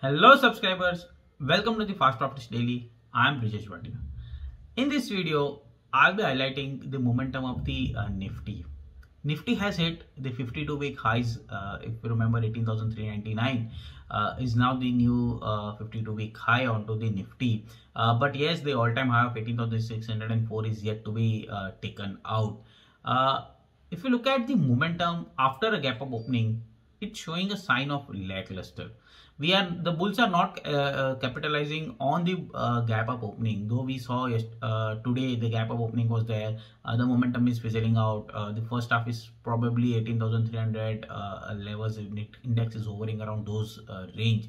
Hello subscribers, welcome to the Fast Profits Daily. I am Brijesh Bhatia. In this video, I'll be highlighting the momentum of the Nifty. Nifty has hit the 52-week highs. If you remember, 18,399 is now the new 52-week high onto the Nifty. But yes, the all-time high of 18,604 is yet to be taken out. If you look at the momentum after a gap of opening, it's showing a sign of lackluster. The bulls are not capitalizing on the gap up opening, though we saw today the gap up opening was there. The momentum is fizzling out. The first half is probably 18,300 levels. Index is hovering around those range.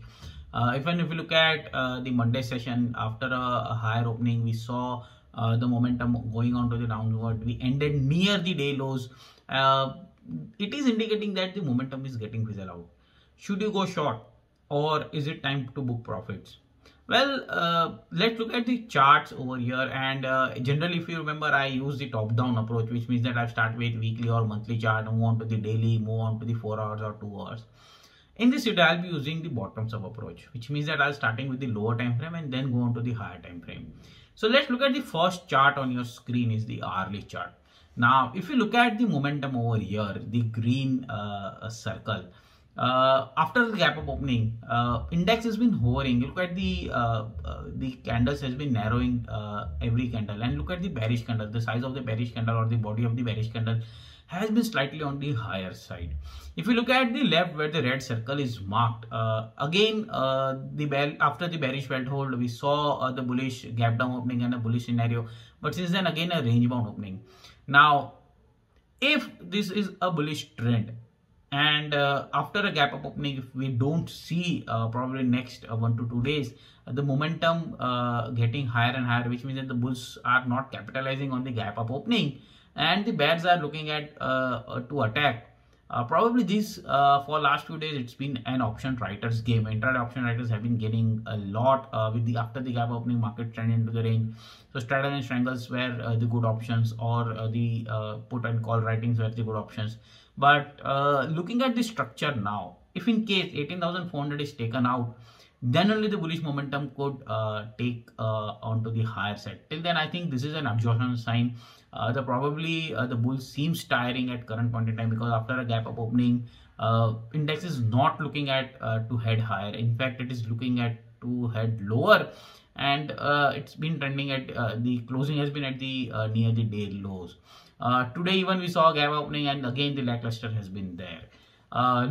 Even if you look at the Monday session, after a higher opening, we saw the momentum going on to the downward. We ended near the day lows. It is indicating that the momentum is getting fizzled out. Should you go short, or is it time to book profits? Well, let's look at the charts over here. And generally, if you remember, I use the top-down approach, which means that I start with weekly or monthly chart, move on to the daily, move on to the 4 hours or 2 hours. In this video, I'll be using the bottoms-up approach, which means that I'll starting with the lower time frame and then go on to the higher time frame. So let's look at the first chart on your screen is the hourly chart. Now, if you look at the momentum over here, the green circle, after the gap up opening, index has been hovering. Look at the candles has been narrowing every candle, and look at the bearish candle. The size of the bearish candle or the body of the bearish candle has been slightly on the higher side. If you look at the left where the red circle is marked, again after the bearish belt hold, we saw the bullish gap down opening and a bullish scenario, but since then again a range bound opening. Now, if this is a bullish trend, and after a gap up opening, if we don't see probably next 1 to 2 days the momentum getting higher and higher, which means that the bulls are not capitalizing on the gap up opening and the bears are looking at to attack, probably this for last few days it's been an option writers game. Intraday option writers have been getting a lot with the after the gap opening market trend into the range. So straddle and strangles were the good options, or the put and call writings were the good options. But looking at the structure now, if in case 18,400 is taken out, then only the bullish momentum could take onto the higher side. Till then, I think this is an absorption sign. Probably the bull seems tiring at current point in time, because after a gap up opening, index is not looking at to head higher. In fact, it is looking at to head lower, and it's been trending at the closing has been at the near the day lows. Today even we saw a gap opening, and again the lackluster has been there.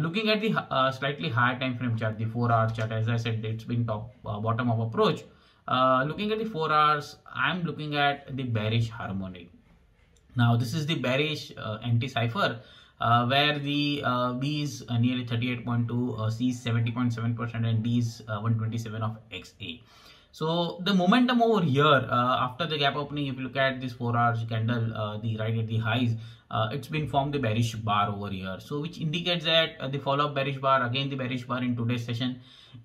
Looking at the slightly higher time frame chart, the 4-hour chart, as I said, it's been top bottom up approach. Looking at the 4 hours, I'm looking at the bearish harmonic. Now this is the bearish anti-cipher, where the B is nearly 38.2, C is 70.7%, and D is 127 of XA. So the momentum over here, after the gap opening, if you look at this 4 hours candle, the right at the highs, it's been formed the bearish bar over here. So which indicates that the follow-up bearish bar, again the bearish bar in today's session,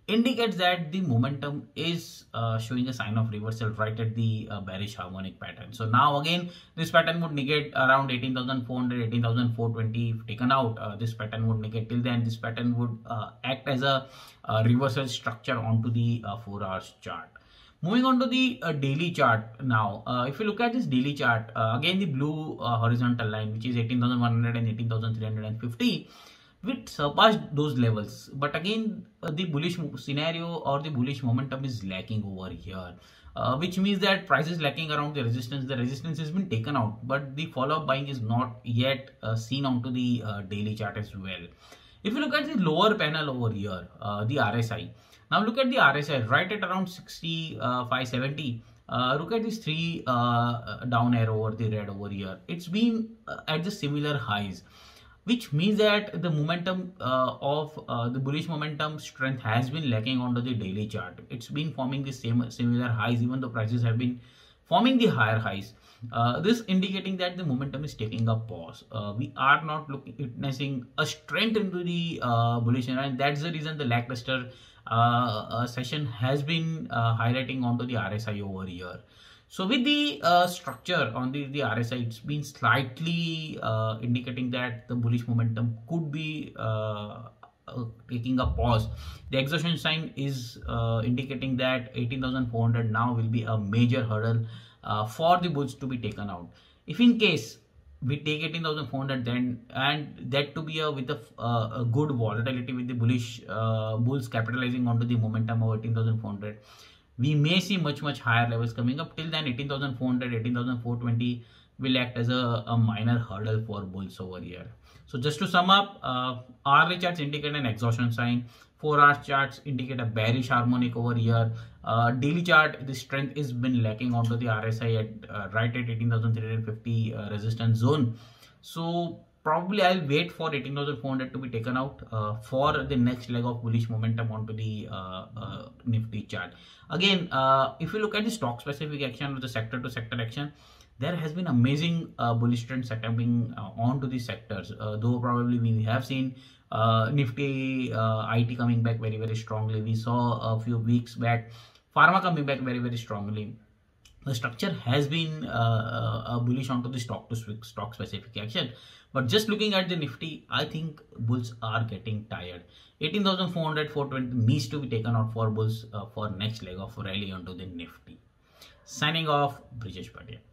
indicates that the momentum is showing a sign of reversal right at the bearish harmonic pattern. So now again, this pattern would negate around 18,400, 18,420 if taken out. This pattern would negate. Till then, this pattern would act as a reversal structure onto the 4 hours chart. Moving on to the daily chart now, if you look at this daily chart, again the blue horizontal line, which is 18,100 and 18,350, which surpassed those levels. But again, the bullish scenario or the bullish momentum is lacking over here, which means that price is lacking around the resistance. The resistance has been taken out, but the follow-up buying is not yet seen onto the daily chart as well. If you look at the lower panel over here, the RSI. Now look at the RSI right at around 6570. Look at these three down arrow over the red over here. It's been at the similar highs, which means that the momentum of the bullish momentum strength has been lacking onto the daily chart. It's been forming the same similar highs, even though prices have been forming the higher highs. This indicating that the momentum is taking a pause. We are not witnessing a strength into the bullish, and that's the reason the lackluster session has been highlighting onto the RSI over here. So with the structure on the RSI, it's been slightly indicating that the bullish momentum could be taking a pause. The exhaustion sign is indicating that 18,400 now will be a major hurdle for the bulls to be taken out. If in case we take 18,400, then and that to be a with a good volatility with the bullish bulls capitalizing onto the momentum of 18,400, we may see much higher levels coming up. Till then 18,400, 18,420 will act as a minor hurdle for bulls over here. So just to sum up, hourly charts indicate an exhaustion sign, 4-hour charts indicate a bearish harmonic over here, daily chart the strength is been lacking onto the RSI at right at 18,350 resistance zone. So probably I'll wait for 18,400 to be taken out for the next leg of bullish momentum onto the Nifty chart. Again, if you look at the stock specific action or the sector to sector action, there has been amazing bullish trend setting onto the sectors, though probably we have seen Nifty IT coming back very strongly. We saw a few weeks back pharma coming back very strongly. The structure has been bullish onto the stock specific action. But just looking at the Nifty, I think bulls are getting tired. 18,400, 420 needs to be taken out for bulls for next leg of rally onto the Nifty. Signing off, Brijesh Bhatia.